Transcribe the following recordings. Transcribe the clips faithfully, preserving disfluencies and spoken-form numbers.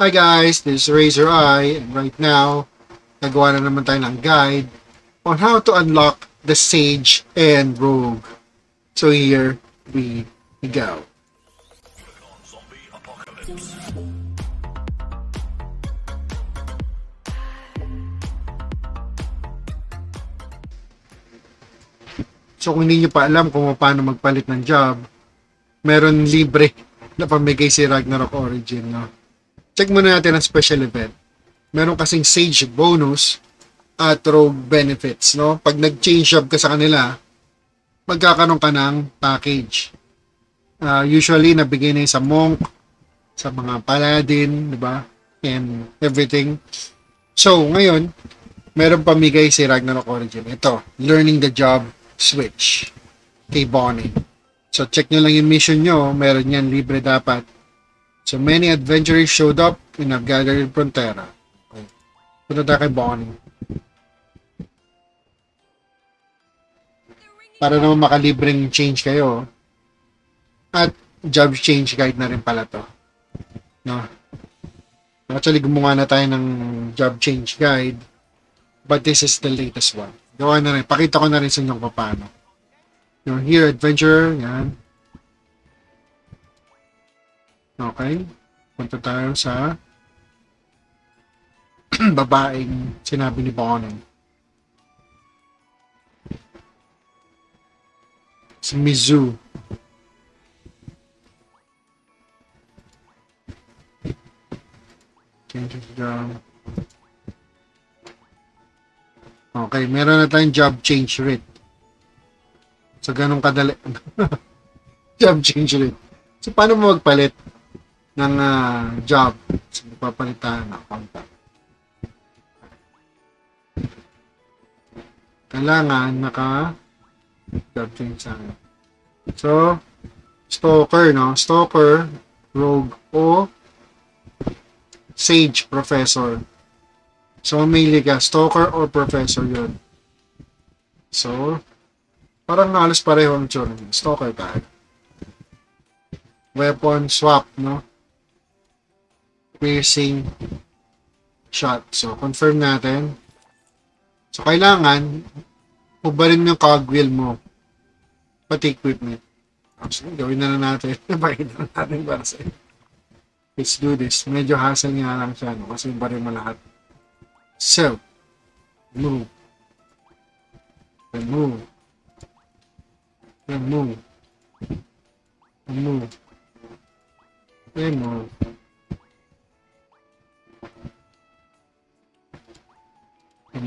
Hi guys, this is Razor Eye, and right now, nagawa na naman tayo ng guide on how to unlock the Sage and Rogue. So here we go. So kung hindi nyo pa alam kung paano magpalit ng job, meron libre na pamigay si Ragnarok Origin, no? Check muna natin ang special event. Meron kasing Sage bonus at Rogue benefits, no? Pag nag-change job ka sa kanila, magkakaroon ka ng package. Uh, usually, nabigay na sa monk, sa mga paladin, di ba? And everything. So, ngayon, meron pamigay si Ragnarok Origin. Ito, learning the job switch kay Bonnie. So, check nyo lang yung mission nyo. Meron yan, libre dapat. So many adventurers showed up and have gathered in Frontera. Okay. Punta tayo kay Bonnie. Para naman makalibreng change kayo. At job change guide na rin pala to. No? Actually, gumawa na tayo ng job change guide. But this is the latest one. Gawa na rin. Pakita ko na rin sa inyo kung paano. You're here, adventurer. Yan. Okay, punta tayo sa babaeng sinabi ni Bonnie. Si Mizu. Okay, meron na tayong job change rate. So, ganun kadali. Job change rate. So, paano mo magpalit ng uh, job? So, papalitan na contact. Kailangan naka job change sa akin. So, Stalker, no? Stalker, Rogue, o Sage, Professor. So, mamili ka, Stalker or Professor yun. So, parang halos pareho ang tsura. Stalker tayo. Weapon swap, no? Piercing shot. So, confirm natin. So, kailangan hubarin yung cogwheel mo. Pati equipment. Actually, gawin na na natin. Napakita na natin para sa'yo. Let's do this. Medyo hassle nga lang siya, no? Kasi hubarin mo lahat. So, move. Remove. Remove. Remove. Remove. Come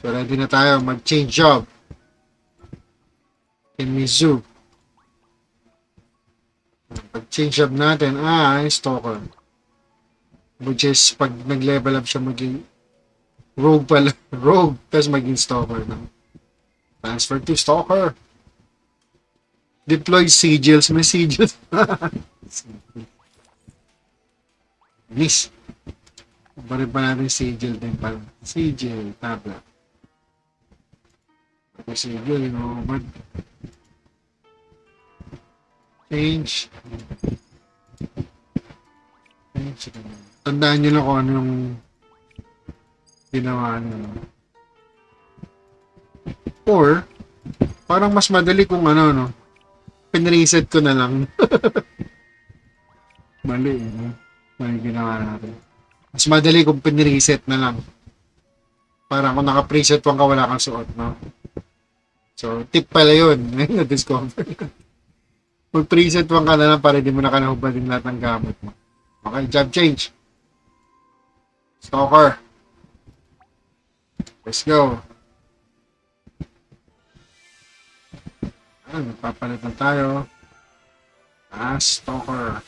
So, ready na tayo mag-change job. In Mizu. Pag-change job natin ay Stalker. Which is, pag nag-level up siya maging Rogue pala. Rogue. Tapos maging Stalker. No? Transfer to Stalker. Deploy sigils. May sigils. Miss. Barin pa natin sigil din pala. Sigil. Tabla. Kasi yun, no? But change. Change. Tandaan nyo lang kung ano yung ginawa nyo. Or, parang mas madali kung ano, no? Pinreset ko na lang. Mali, no? Mali ginawa natin. Mas madali kung pinreset na lang. Parang kung naka-preset pang ka, wala kang suot, no? So, tip pala yun. Ngayon na-discover ka. Mag-preset one ka na lang para hindi mo na kanahubalin lahat ng gamit mo. Okay, job change. Stalker. Let's go. Ah, magpapalit na tayo. Ah, Stalker.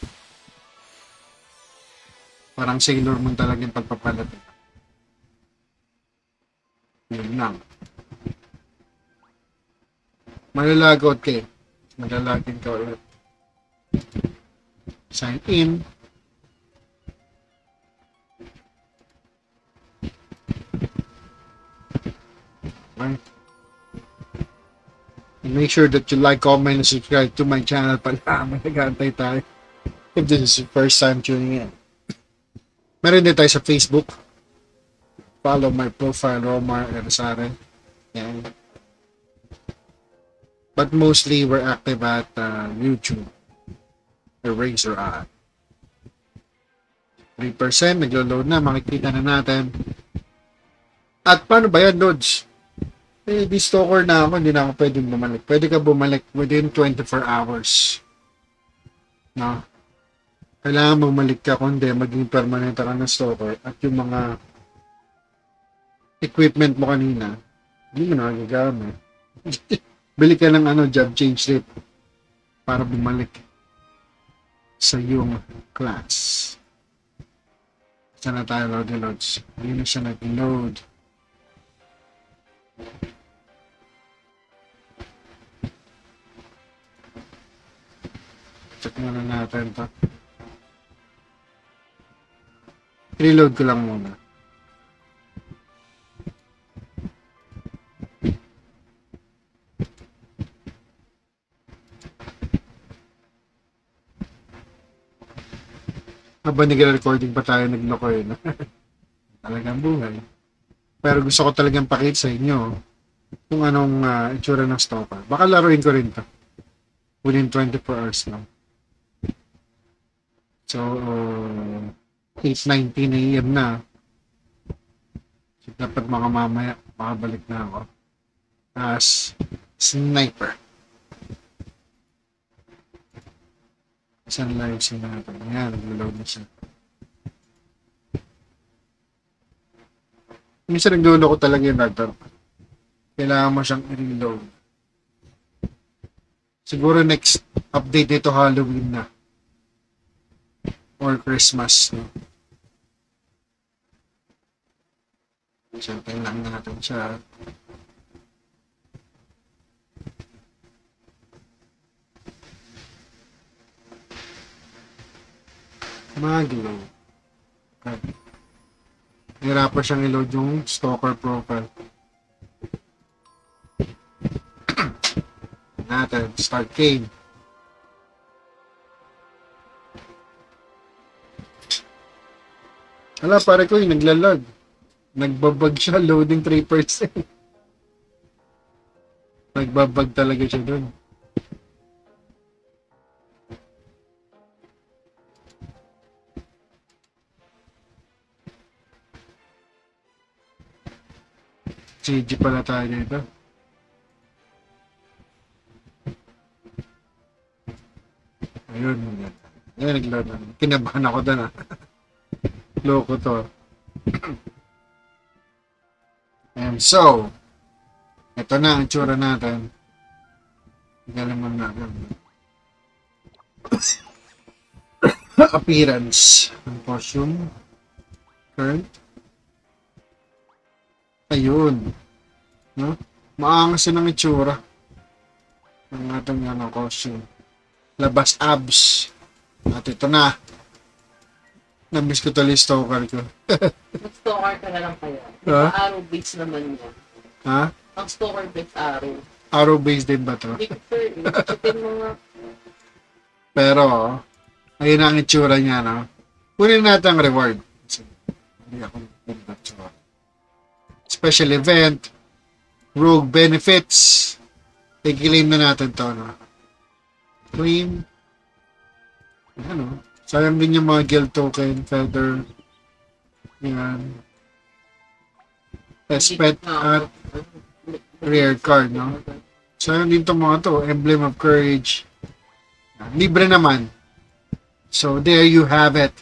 Parang Sailor Moon talaga yung pagpapalat. Yun lang. Malalagot kayo. Malalagin ka ulit. Sign in. Okay. And make sure that you like, comment, and subscribe to my channel pala. Magagantay tayo. If this is your first time tuning in. Meron din tayo sa Facebook. Follow my profile, Romar Eraser Eye. But mostly, we're active at uh, YouTube. Eraser Eye. three percent, naglo-load na. Makikita na natin. At paano ba yan, Lods? Eh, di stalker na ako. Hindi na ako pwedeng bumalik. Pwede ka bumalik within twenty-four hours. No? Kailangan bumalik ka kundi maging permanent ka ng stalker at yung mga equipment mo kanina, hindi mo na nagagamit. Bili ka ng ano, job change slip para bumalik sa yung class. Sana tayo, Lordy Lords. Hindi na siya nag-load. Check na lang natin ito. Reload ko lang muna. Habang nag-recording pa tayo, nagloko yun. Talagang buhay. Pero gusto ko talagang pakita sa inyo kung anong uh, itsura ng stalker. Baka laruin ko rin ito. Within twenty-four hours lang. So, uh, eight nineteen a m na. So, dapat mga mamaya, makabalik na ako as sniper. Isang live siya natin. Ayan, nag-load na siya. Minsan nagdulo ko talaga yung router. Kailangan mo siyang i-reload. Siguro next update nito Halloween na. Or Christmas, no? So, kailangan natin siya. Maglow. Okay. Nira pa siyang i-load yung stalker profile. Natin, start game. Hala, pare ko yung naglalag. Nagbabag siya, loading three percent. Nagbabag talaga siya doon. G G pala tayo dito. Ayun. Ayun, naglalag na. Kinabahan ako doon ah. Loko to. And so, ito na ang tsura natin. Galing mo na. Appearance. Ang costume. Current. Ayun. No? Maangas yun ang itsura. Ang ating ano, costume. Labas abs. At ito na. Namiss ko tali stalker ko. Mag-stalker ka na lang kaya. Huh? Arrow based naman yun. Ha? Mag-stalker based arrow. Arrow based din ba ito? Hindi ko sure. Chitin mo nga. Pero, ayun na ang itsura niya, no? Kunin natin ang reward. Hindi ako magpunta itsura. Special event. Rogue benefits. I-claim na natin ito, no? Claim. Ano? Sayang din yung mga guild token, feather, yan, test pet, at rare card, no? Sayang din itong mga to, emblem of courage, yan. Libre naman. So, there you have it.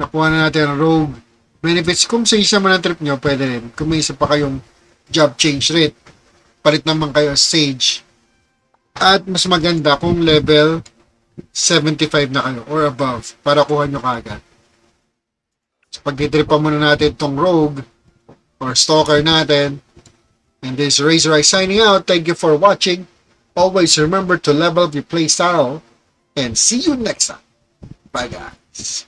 Nakuha na natin ang rogue benefits. Kung sa isa man ang trip nyo, pwede rin. Kung may isa pa kayong job change rate, palit naman kayo as Sage. At mas maganda kung level seventy-five na kayo or above para kuha nyo kagad. pagtitripan muna natin tong rogue or stalker natin. And this Razor Eye signing out. Thank you for watching. Always remember to level up your play style. And see you next time. Bye guys.